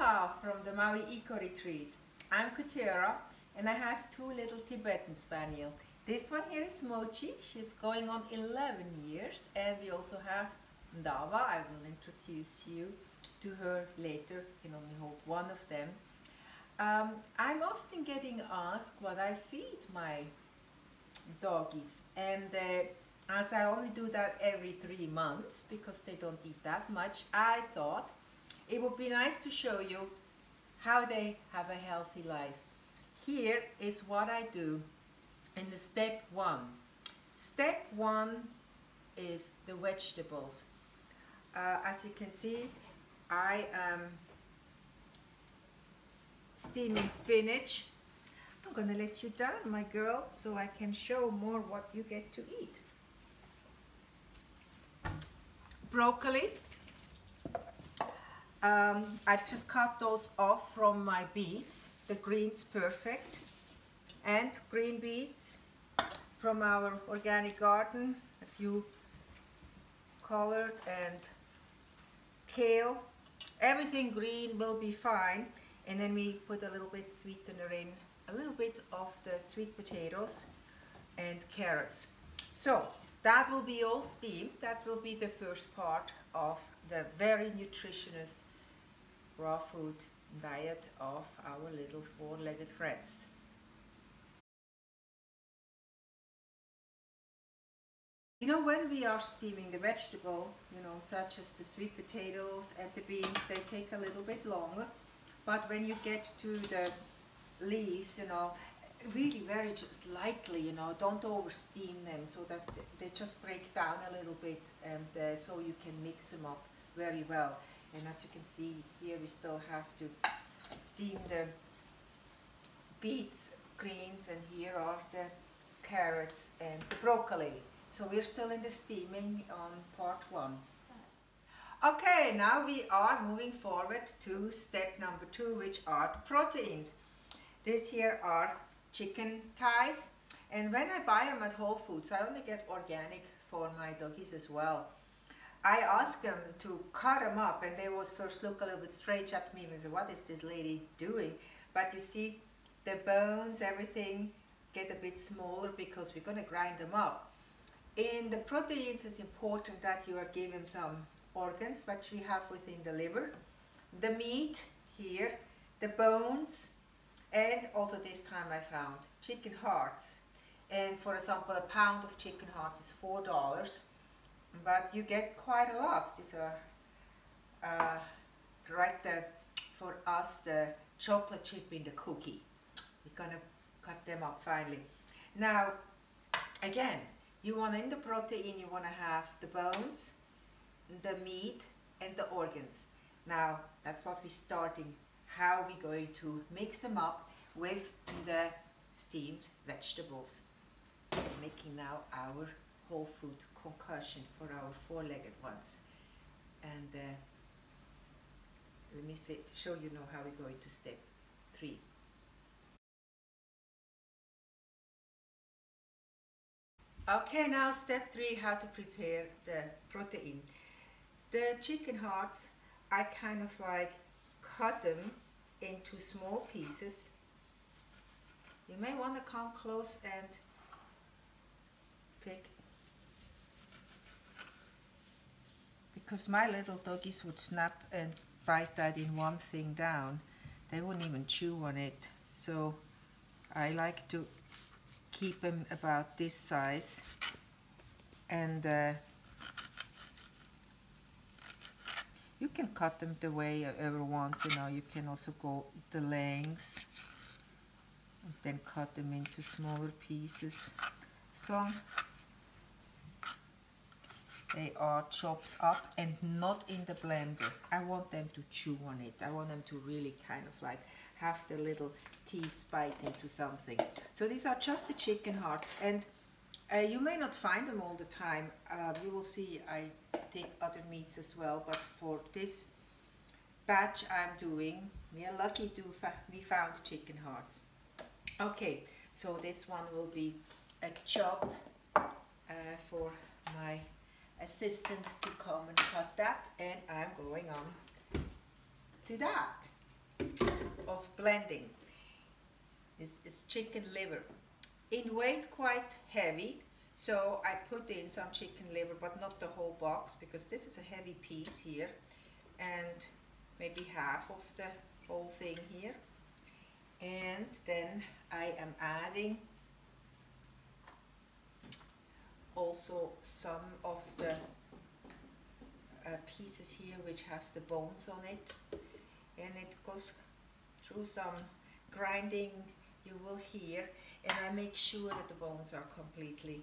Aloha from the Maui Eco Retreat. I'm Kutira and I have two little Tibetan Spaniels. This one here is Mochi. She's going on 11 years and we also have Ndawa. I will introduce you to her later. You can only hold one of them. I'm often getting asked what I feed my doggies, and as I only do that every 3 months because they don't eat that much, I thought it would be nice to show you how they have a healthy life. Here is what I do in the step one. Step one is the vegetables. As you can see, I am steaming spinach. I'm gonna let you down, my girl, so I can show more what you get to eat. Broccoli. I just cut those off from my beets. The green's perfect. And green beets from our organic garden. A few colored, and kale. Everything green will be fine. And then we put a little bit sweetener in. A little bit of the sweet potatoes and carrots. So that will be all steamed. That will be the first part of the very nutritious raw food diet of our little four-legged friends. You know, when we are steaming the vegetable, you know, such as the sweet potatoes and the beans, they take a little bit longer. But when you get to the leaves, you know, really very just lightly, you know, don't over steam them so that they just break down a little bit, and so you can mix them up very well. And as you can see here, we still have to steam the beets, greens, and here are the carrots and the broccoli. So we're still in the steaming on part one. Okay, now we are moving forward to step number two, which are the proteins. These here are chicken thighs, and when I buy them at Whole Foods, I only get organic for my doggies as well. I asked them to cut them up, and they was first look a little bit strange at me and said, what is this lady doing? But you see, the bones, everything get a bit smaller because we're going to grind them up. In the proteins, it's important that you are giving some organs, which we have within the liver, the meat here, the bones, and also this time I found chicken hearts. And for example, a pound of chicken hearts is $4, but you get quite a lot. These are right there for us, the chocolate chip in the cookie. We're gonna cut them up finally. Now again, you want in the protein, you want to have the bones, the meat, and the organs. Now that's what we're starting. How we're going to mix them up with the steamed vegetables. We're making now our whole food concussion for our four-legged ones. And let me show you now how we're going to step three. Okay, now step three, how to prepare the protein. The chicken hearts, I kind of like cut them into small pieces. You may want to come close and take, because my little doggies would snap and bite that in one thing down. They wouldn't even chew on it. So I like to keep them about this size, and you can cut them the way you ever want, you know. You can also go the lengths and then cut them into smaller pieces, as long they are chopped up and not in the blender. I want them to chew on it. I want them to really kind of like have the little teeth bite into something. So these are just the chicken hearts, and you may not find them all the time. You will see I take other meats as well, but for this batch I'm doing, we are lucky to we found chicken hearts. Okay, so this one will be a chop for my assistant to come and cut that, and I'm going on to that. of blending is chicken liver, in weight quite heavy, so I put in some chicken liver, but not the whole box, because this is a heavy piece here, and maybe half of the whole thing here. And then I am adding also some of the pieces here which have the bones on it, and it goes through some grinding, you will hear, and I make sure that the bones are completely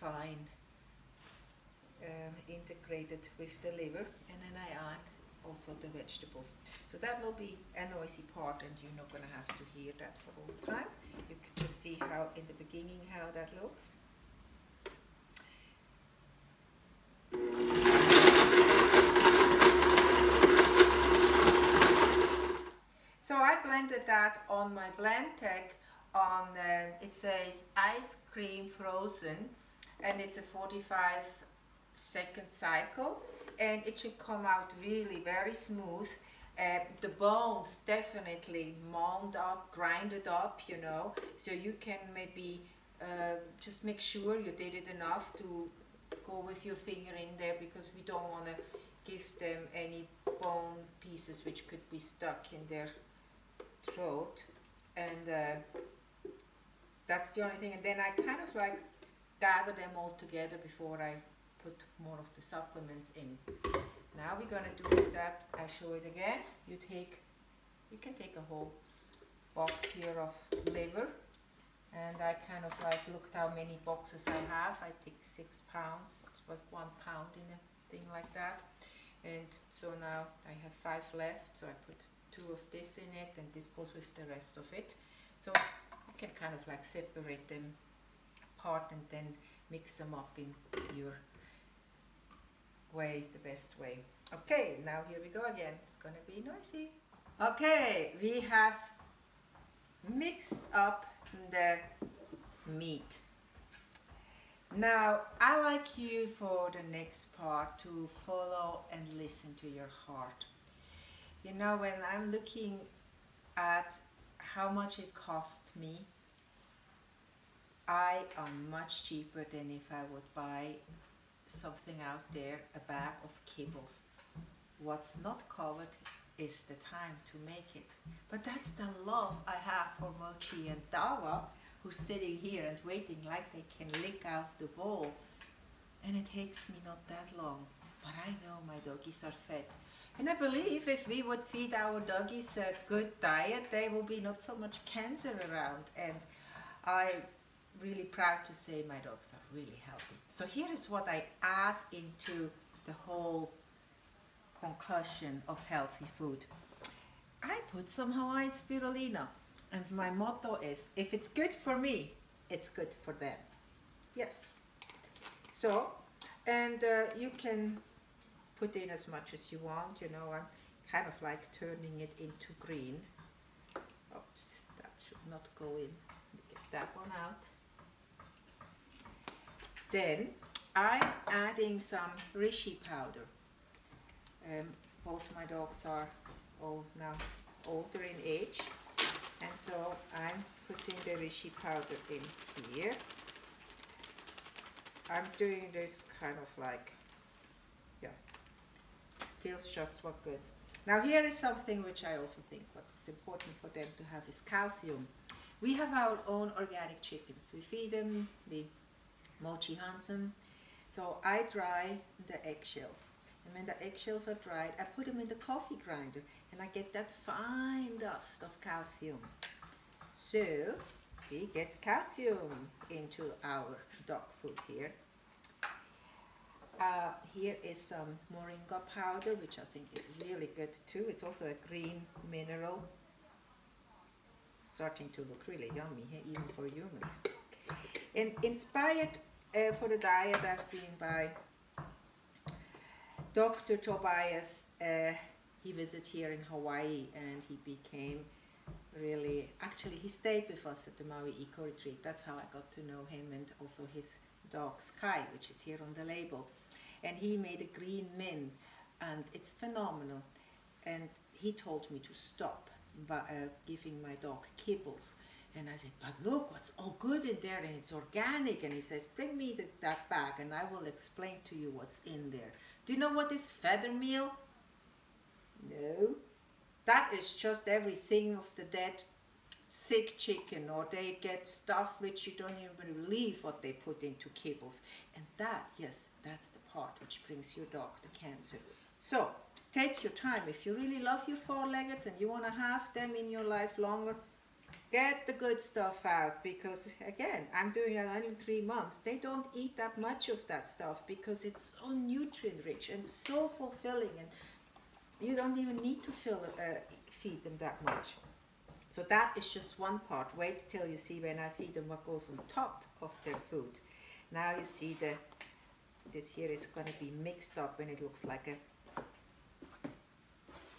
fine, integrated with the liver, and then I add also the vegetables. So that will be a noisy part, and you're not going to have to hear that for all the time. You can just see how in the beginning how that looks. So I blended that on my Blendtec. On it says ice cream frozen, and it's a 45-second cycle, and it should come out really very smooth. The bones definitely mound up, grinded up, you know, so you can maybe just make sure you did it enough to go with your finger in there, because we don't want to give them any bone pieces which could be stuck in their throat, and that's the only thing. And then I kind of like gather them all together before I put more of the supplements in. Now we're going to do that, I show it again. You can take a whole box here of liver, and I kind of like looked how many boxes I have. I take 6 pounds, it's about 1 pound in a thing like that. And so now I have 5 left, so I put 2 of this in it, and this goes with the rest of it. So you can kind of like separate them apart and then mix them up in your way, the best way. Okay, now here we go again. It's gonna be noisy. Okay, we have mixed up the meat. Now I like you for the next part to follow and listen to your heart. You know, when I'm looking at how much it cost me, I am much cheaper than if I would buy something out there, a bag of kibbles. What's not covered is the time to make it. But that's the love I have for Mochi and Dawa, who's sitting here and waiting like they can lick out the bowl. And it takes me not that long, but I know my doggies are fed. And I believe if we would feed our doggies a good diet, there will be not so much cancer around. And I'm really proud to say my dogs are really healthy. So here is what I add into the whole concussion of healthy food. I put some Hawaiian spirulina, and my motto is, if it's good for me, it's good for them. Yes. So, and you can put in as much as you want, you know, I'm kind of like turning it into green. Oops, that should not go in. Get that one out. Then I'm adding some reishi powder. Both my dogs are older in age, and so I'm putting the reishi powder in here. I'm doing this kind of like, yeah, feels just what good. Now here is something which I also think what's important for them to have is calcium. We have our own organic chickens. We feed them, we Mochi hunts them. So I dry the eggshells. And when the eggshells are dried, I put them in the coffee grinder, and I get that fine dust of calcium. So we get calcium into our dog food here. Here is some moringa powder, which I think is really good too. It's also a green mineral. Starting to look really yummy, hey, even for humans. And inspired for the diet, I've been by Dr. Tobias. He visited here in Hawaii, and he became really, actually he stayed with us at the Maui Eco Retreat. That's how I got to know him, and also his dog Sky, which is here on the label. And he made a green mint, and it's phenomenal. and he told me to stop giving my dog kibbles. And I said, but look, what's all good in there, and it's organic. And he says, bring me that bag and I will explain to you what's in there. Do you know what is feather meal? No. That is just everything of the dead sick chicken, or they get stuff which you don't even believe what they put into kibbles. And that, yes, that's the part which brings your dog the cancer. So take your time. If you really love your four-leggeds and you want to have them in your life longer, get the good stuff out, because again, I'm doing it only 3 months. They don't eat that much of that stuff because it's so nutrient rich and so fulfilling, and you don't even need to feed them that much. So that is just one part. Wait till you see when I feed them what goes on top of their food. Now you see that this here is going to be mixed up and it looks like a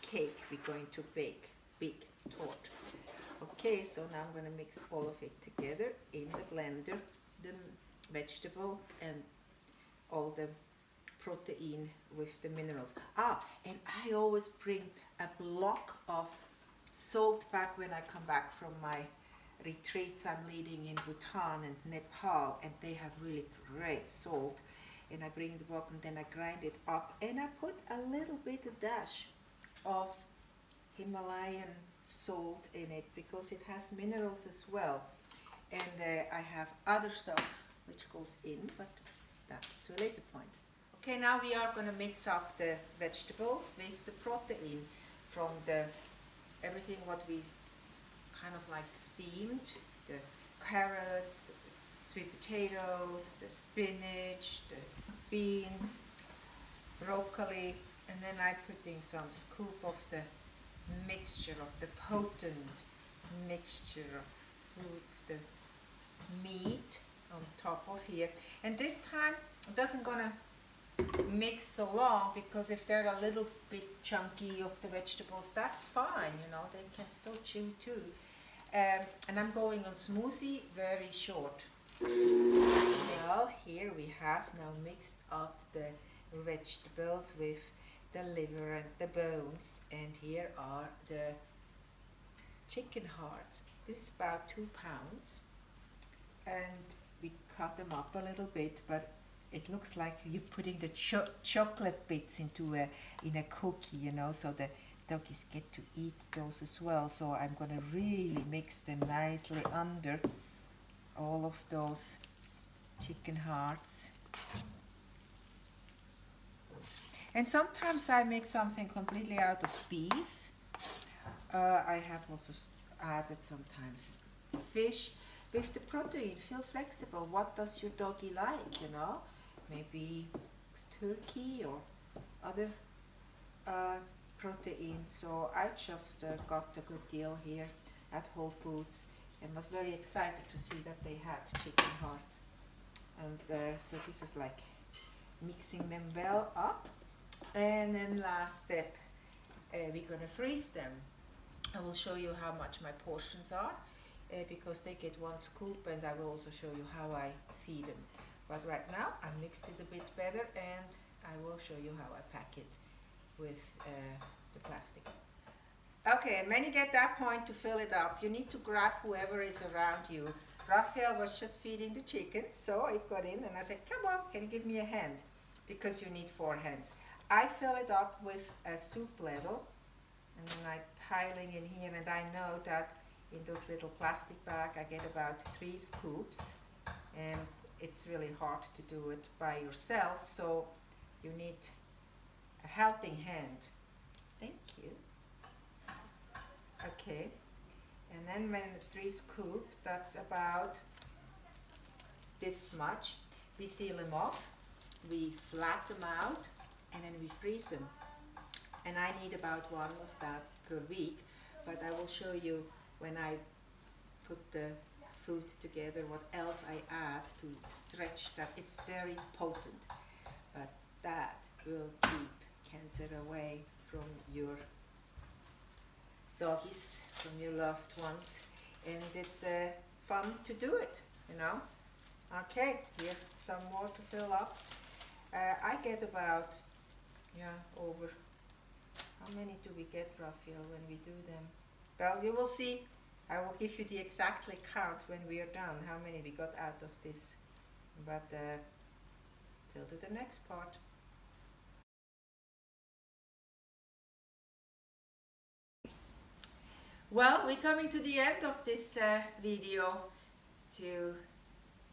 cake we're going to bake, big tort. Okay, so now I'm going to mix all of it together in the blender, the vegetable and all the protein with the minerals. Ah, and I always bring a block of salt back when I come back from my retreats I'm leading in Bhutan and Nepal, and they have really great salt. And I bring the block and then I grind it up and I put a little bit of dash of Himalayan salt in it because it has minerals as well. And I have other stuff which goes in, but that's to a later point. Okay, now we are going to mix up the vegetables with the protein from the everything what we kind of like steamed, the carrots, the sweet potatoes, the spinach, the beans, broccoli, and then I'm putting some scoop of the mixture of the potent mixture of the meat on top of here. And this time it doesn't gonna mix so long, because if they're a little bit chunky of the vegetables, that's fine, you know, they can still chew too. And I'm going on smoothie, very short. Well, here we have now mixed up the vegetables with the liver and the bones, and here are the chicken hearts. This is about 2 pounds, and we cut them up a little bit, but it looks like you're putting the chocolate bits into in a cookie, you know, so the doggies get to eat those as well. So I'm gonna really mix them nicely under all of those chicken hearts. And sometimes I make something completely out of beef. I have also added sometimes fish. With the protein, feel flexible. What does your doggy like, you know? Maybe it's turkey or other protein. So I just got a good deal here at Whole Foods and was very excited to see that they had chicken hearts. And so this is like mixing them well up. And then last step, we're gonna freeze them. I will show you how much my portions are because they get 1 scoop, and I will also show you how I feed them. But right now I mixed this a bit better and I will show you how I pack it with the plastic. Okay, and when you get that point to fill it up, you need to grab whoever is around you. Raphael was just feeding the chickens, so it got in and I said, come on, can you give me a hand? Because you need 4 hands. I fill it up with a soup ladle and then I'm piling in here, and I know that in those little plastic bag I get about 3 scoops, and it's really hard to do it by yourself, so you need a helping hand. Thank you. Okay, and then when 3 scoop, that's about this much. We seal them off, we flat them out, and then we freeze them. And I need about 1 of that per week, but I will show you when I put the food together what else I add to stretch that. It's very potent, but that will keep cancer away from your doggies, from your loved ones, and it's fun to do it, you know. Okay, here some more to fill up. I get about, yeah, over, how How many do we get, Raphael, when we do them? Well, you will see. I will give you the exact count when we are done, how many we got out of this. But till to the next part. Well, we're coming to the end of this video to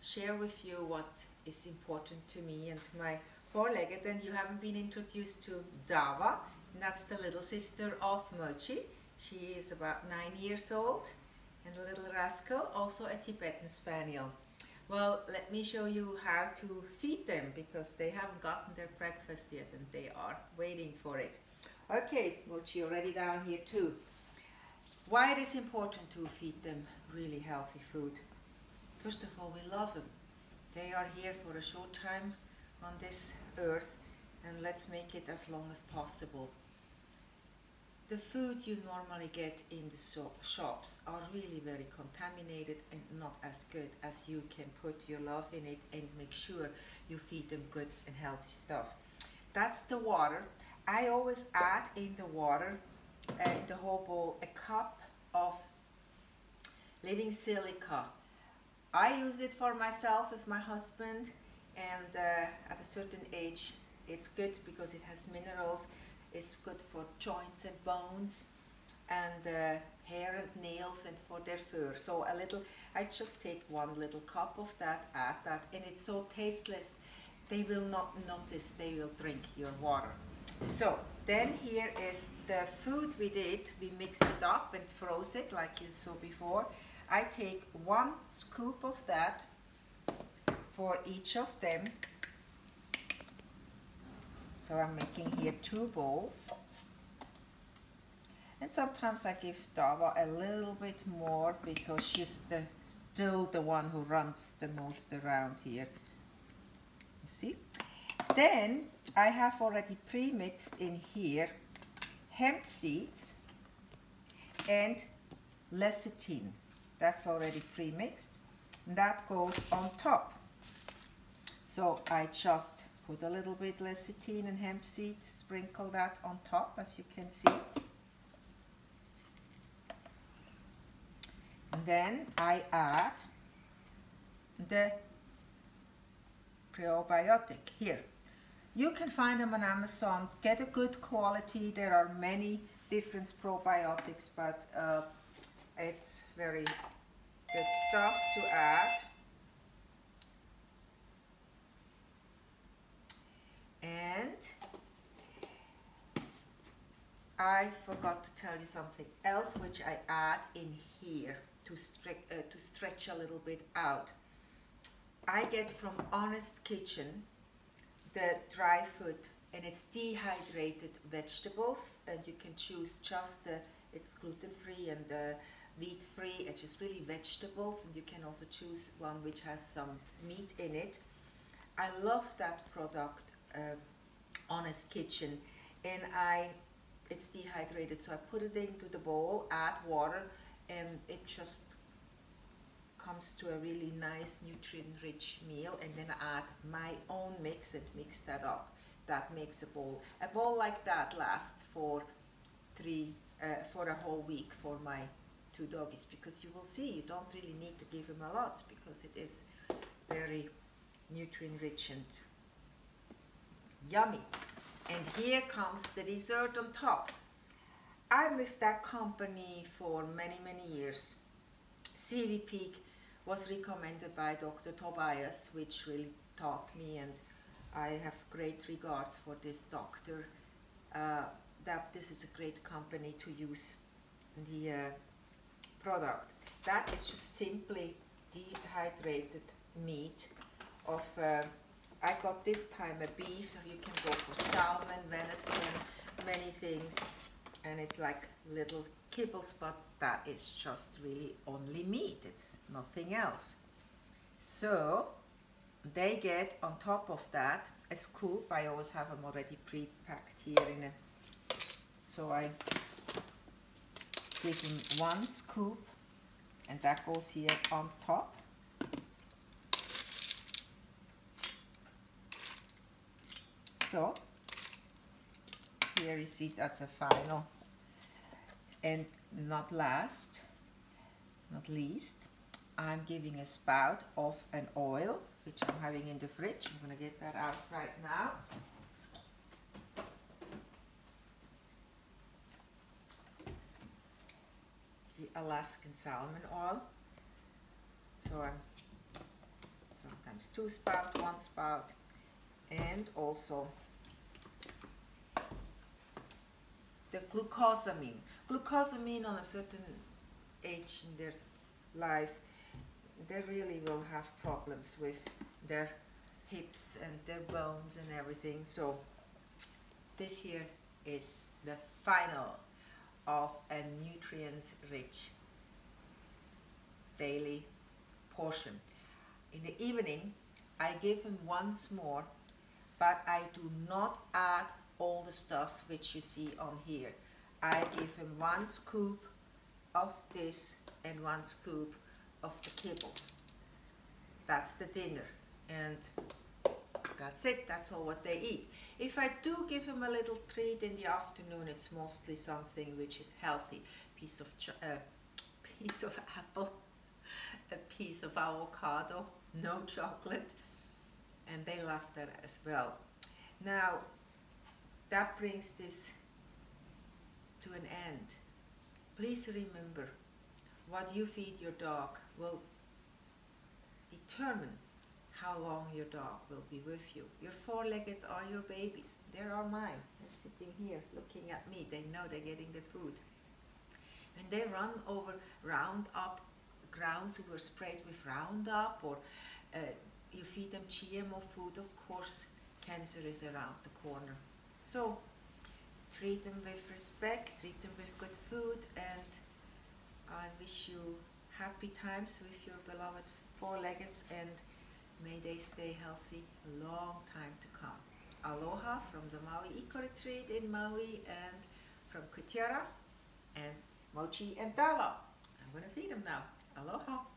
share with you what is important to me and my four-legged. And you haven't been introduced to Dawa, and that's the little sister of Mochi. She is about 9 years old and a little rascal, also a Tibetan Spaniel. Well, let me show you how to feed them, because they haven't gotten their breakfast yet and they are waiting for it. Okay, Mochi already down here too. Why it is important to feed them really healthy food? First of all, we love them. They are here for a short time on this earth, and let's make it as long as possible. The food you normally get in the shops are really very contaminated and not as good as you can put your love in it and make sure you feed them good and healthy stuff. That's the water. I always add in the water, the whole bowl, a cup of living silica. I use it for myself with my husband, and at a certain age it's good because it has minerals. It's good for joints and bones and hair and nails and for their fur. So a little, I just take one little cup of that, add that, and it's so tasteless. They will not notice, they will drink your water. So then here is the food we did. We mixed it up and froze it like you saw before. I take one scoop of that for each of them. So I'm making here 2 bowls. And sometimes I give Dawa a little bit more because she's still the one who runs the most around here. You see? Then I have already pre-mixed in here hemp seeds and lecithin. That's already pre-mixed. That goes on top. So I just put a little bit lecithin and hemp seeds, sprinkle that on top, as you can see. And then I add the probiotic here. You can find them on Amazon. Get a good quality. There are many different probiotics, but it's very good stuff to add. And I forgot to tell you something else which I add in here to stretch a little bit out. I get from Honest Kitchen the dry food, and it's dehydrated vegetables, and you can choose just the, it's gluten-free and wheat-free. It's just really vegetables, and you can also choose one which has some meat in it. I love that product. Honest Kitchen, and it's dehydrated, so I put it into the bowl, add water, and it just comes to a really nice nutrient-rich meal. And then I add my own mix and mix that up. That makes a bowl. A bowl like that lasts for a whole week for my 2 doggies, because you will see you don't really need to give them a lot because it is very nutrient-rich and yummy. And here comes the dessert on top. I'm with that company for many, many years. CVP was recommended by Dr. Tobias, which really taught me, and I have great regards for this doctor, that this is a great company to use the product. That is just simply dehydrated meat of I got this time a beef, or you can go for salmon, venison, many things, and it's like little kibbles, but that is just really only meat, it's nothing else. So they get on top of that a scoop. I always have them already pre-packed here in a, so I give them 1 scoop, and that goes here on top. So here you see that's a final. And not least, I'm giving a spout of an oil, which I'm having in the fridge. I'm gonna get that out right now. The Alaskan salmon oil. So I'm sometimes two spout, one spout, and also the glucosamine. Glucosamine on a certain age in their life, they really will have problems with their hips and their bones and everything. So this here is the final of a nutrients-rich daily portion. In the evening, I give them once more, but I do not add all the stuff which you see on here. I give him 1 scoop of this and 1 scoop of the kibbles. That's the dinner, and that's it. That's all what they eat. If I do give him a little treat in the afternoon, it's mostly something which is healthy. Piece of apple, a piece of avocado, no chocolate, and they love that as well. Now, that brings this to an end. Please remember, what you feed your dog will determine how long your dog will be with you. Your four-legged are your babies. They are mine. They're sitting here looking at me. They know they're getting the food. When they run over Roundup grounds who were sprayed with Roundup, or you feed them GMO food, of course, cancer is around the corner. So treat them with respect, treat them with good food, and I wish you happy times with your beloved four-leggeds, and may they stay healthy a long time to come. Aloha from the Maui Eco Retreat in Maui, and from Kutira and Mochi and Dawa. I'm gonna feed them now. Aloha.